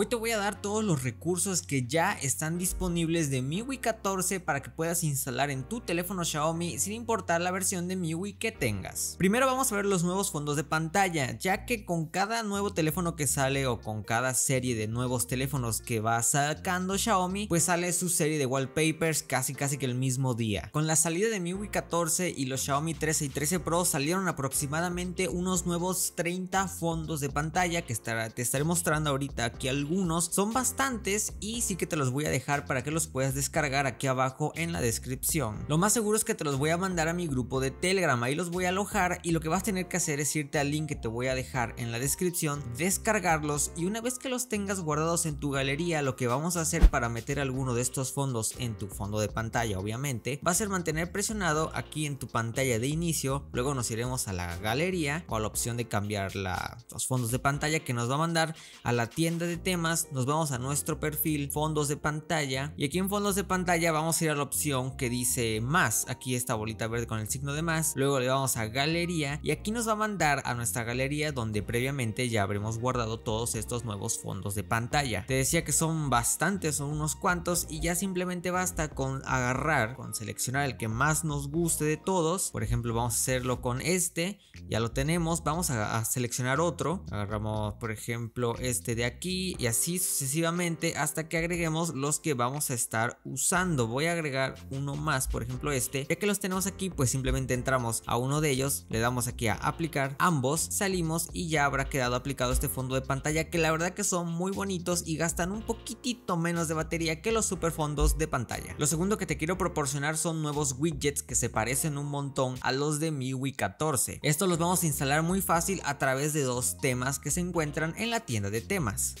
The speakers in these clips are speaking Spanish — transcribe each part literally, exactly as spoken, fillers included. Hoy te voy a dar todos los recursos que ya están disponibles de MIUI catorce para que puedas instalar en tu teléfono Xiaomi sin importar la versión de MIUI que tengas. Primero vamos a ver los nuevos fondos de pantalla, ya que con cada nuevo teléfono que sale o con cada serie de nuevos teléfonos que va sacando Xiaomi, pues sale su serie de wallpapers casi casi que el mismo día. Con la salida de MIUI catorce y los Xiaomi trece y trece Pro salieron aproximadamente unos nuevos treinta fondos de pantalla que estará, te estaré mostrando ahorita aquí algunos, son bastantes y sí que te los voy a dejar para que los puedas descargar aquí abajo en la descripción. Lo más seguro es que te los voy a mandar a mi grupo de Telegram, ahí los voy a alojar y lo que vas a tener que hacer es irte al link que te voy a dejar en la descripción, descargarlos y una vez que los tengas guardados en tu galería, lo que vamos a hacer para meter alguno de estos fondos en tu fondo de pantalla obviamente, va a ser mantener presionado aquí en tu pantalla de inicio, luego nos iremos a la galería o a la opción de cambiar la, los fondos de pantalla que nos va a mandar a la tienda de temas, nos vamos a nuestro perfil, fondos de pantalla y aquí en fondos de pantalla vamos a ir a la opción que dice más, aquí esta bolita verde con el signo de más, luego le vamos a galería y aquí nos va a mandar a nuestra galería donde previamente ya habremos guardado todos estos nuevos fondos de pantalla. Te decía que son bastantes, son unos cuantos y ya simplemente basta con agarrar, con seleccionar el que más nos guste de todos, por ejemplo vamos a hacerlo con este, ya lo tenemos, vamos a, a seleccionar otro, agarramos por ejemplo este de aquí y así sucesivamente hasta que agreguemos los que vamos a estar usando. Voy a agregar uno más, por ejemplo este, ya que los tenemos aquí pues simplemente entramos a uno de ellos, le damos aquí a aplicar ambos, salimos y ya habrá quedado aplicado este fondo de pantalla que la verdad que son muy bonitos y gastan un poquitito menos de batería que los super fondos de pantalla. Lo segundo que te quiero proporcionar son nuevos widgets que se parecen un montón a los de MIUI catorce. Estos los vamos a instalar muy fácil a través de dos temas que se encuentran en la tienda de temas.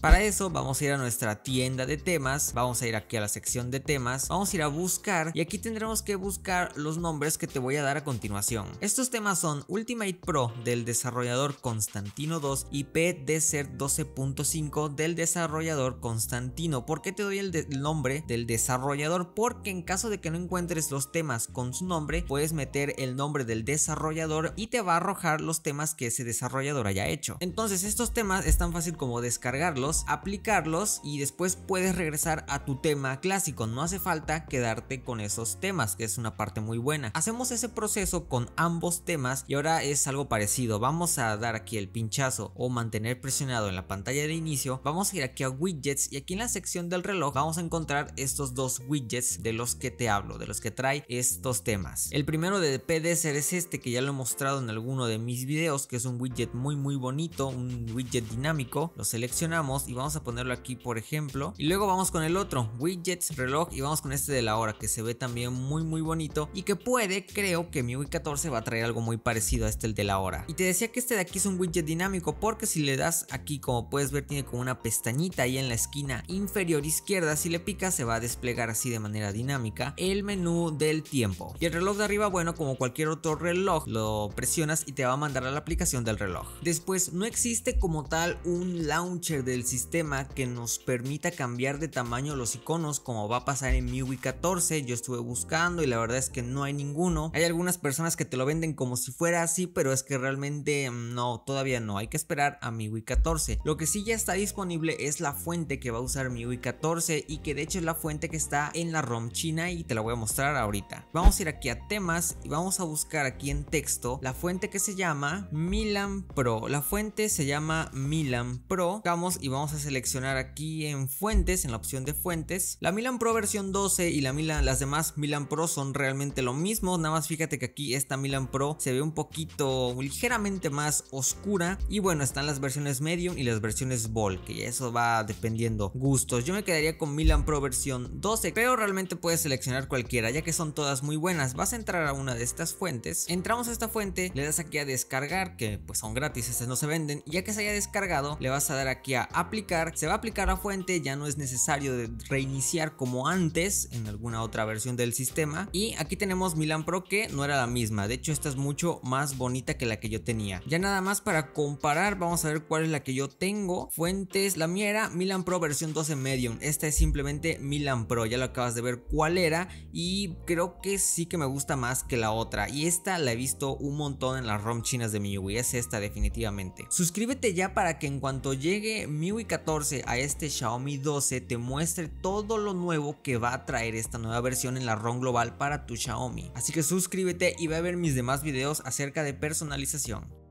Para eso vamos a ir a nuestra tienda de temas, vamos a ir aquí a la sección de temas, vamos a ir a buscar y aquí tendremos que buscar los nombres que te voy a dar a continuación. Estos temas son Ultimate Pro del desarrollador Constantino dos y P D Z doce punto cinco del desarrollador Constantino. ¿Por qué te doy el, de el nombre del desarrollador? Porque en caso de que no encuentres los temas con su nombre, puedes meter el nombre del desarrollador y te va a arrojar los temas que ese desarrollador haya hecho. Entonces estos temas es tan fácil como descargarlos, aplicarlos y después puedes regresar a tu tema clásico, no hace falta quedarte con esos temas, que es una parte muy buena. Hacemos ese proceso con ambos temas y ahora es algo parecido, vamos a dar aquí el pinchazo o mantener presionado en la pantalla de inicio, vamos a ir aquí a widgets y aquí en la sección del reloj vamos a encontrar estos dos widgets de los que te hablo, de los que trae estos temas. El primero de P D Z es este que ya lo he mostrado en alguno de mis videos, que es un widget muy muy bonito, un widget dinámico, lo seleccionamos y vamos a ponerlo aquí por ejemplo y luego vamos con el otro, widgets, reloj y vamos con este de la hora que se ve también muy muy bonito y que puede, creo que MIUI catorce va a traer algo muy parecido a este, el de la hora. Y te decía que este de aquí es un widget dinámico porque si le das aquí, como puedes ver, tiene como una pestañita ahí en la esquina inferior izquierda, si le picas se va a desplegar así de manera dinámica el menú del tiempo. Y el reloj de arriba, bueno, como cualquier otro reloj, lo presionas y te va a mandar a la aplicación del reloj. Después no existe como tal un launcher del sistema que nos permita cambiar de tamaño los iconos como va a pasar en MIUI catorce, yo estuve buscando y la verdad es que no hay ninguno. Hay algunas personas que te lo venden como si fuera así, pero es que realmente no, todavía no, hay que esperar a MIUI catorce. Lo que sí ya está disponible es la fuente que va a usar MIUI catorce y que de hecho es la fuente que está en la ROM China y te la voy a mostrar ahorita. Vamos a ir aquí a temas y vamos a buscar aquí en texto la fuente que se llama Milan Pro, la fuente se llama Milan Pro, vamos y vamos a seleccionar aquí en fuentes, en la opción de fuentes, la Milan Pro versión doce y la Milan, las demás Milan Pro son realmente lo mismo, nada más fíjate que aquí esta Milan Pro se ve un poquito ligeramente más oscura y bueno, están las versiones medium y las versiones bold, que eso va dependiendo gustos. Yo me quedaría con Milan Pro versión doce, pero realmente puedes seleccionar cualquiera ya que son todas muy buenas. Vas a entrar a una de estas fuentes, entramos a esta fuente, le das aquí a descargar, que pues son gratis, estas no se venden, y ya que se haya descargado le vas a dar aquí a aplicar, se va a aplicar la fuente, ya no es necesario de reiniciar como antes en alguna otra versión del sistema y aquí tenemos Milan Pro, que no era la misma, de hecho esta es mucho más bonita que la que yo tenía. Ya nada más para comparar vamos a ver cuál es la que yo tengo, fuentes, la mía era Milan Pro versión doce medium, esta es simplemente Milan Pro, ya lo acabas de ver cuál era y creo que sí que me gusta más que la otra y esta la he visto un montón en las ROM chinas de MIUI, es esta definitivamente. Suscríbete ya para que en cuanto llegue MIUI MIUI catorce a este Xiaomi doce te muestre todo lo nuevo que va a traer esta nueva versión en la ROM global para tu Xiaomi. Así que suscríbete y ve a ver mis demás videos acerca de personalización.